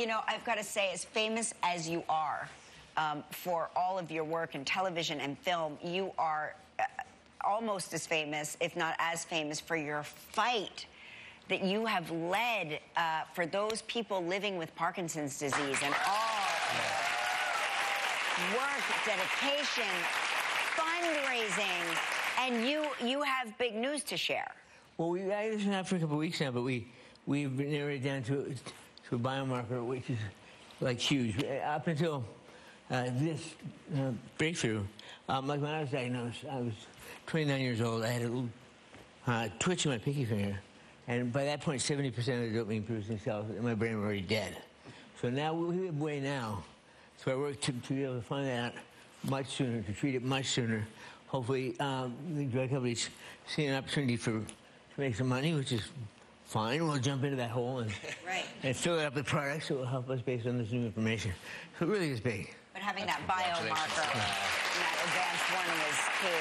you know, I've got to say, as famous as you are for all of your work in television and film, you are almost as famous, if not as famous, for your fight that you have led for those people living with Parkinson's disease, and all work, dedication, fundraising, and you have big news to share. Well, I was out for a couple of weeks now, but we've narrowed it down to a biomarker, which is like huge. Up until this breakthrough, like when I was diagnosed, I was 29 years old. I had a little twitch in my pinky finger. And by that point, 70% of the dopamine-producing cells in my brain were already dead. So now we have way now. So I work to be able to find that out much sooner, to treat it much sooner. Hopefully, the drug companies see an opportunity to make some money, which is fine. We'll jump into that hole and, right. and fill it up with products that will help us based on this new information. So it really is big. But having that biomarker, that advanced warning is key.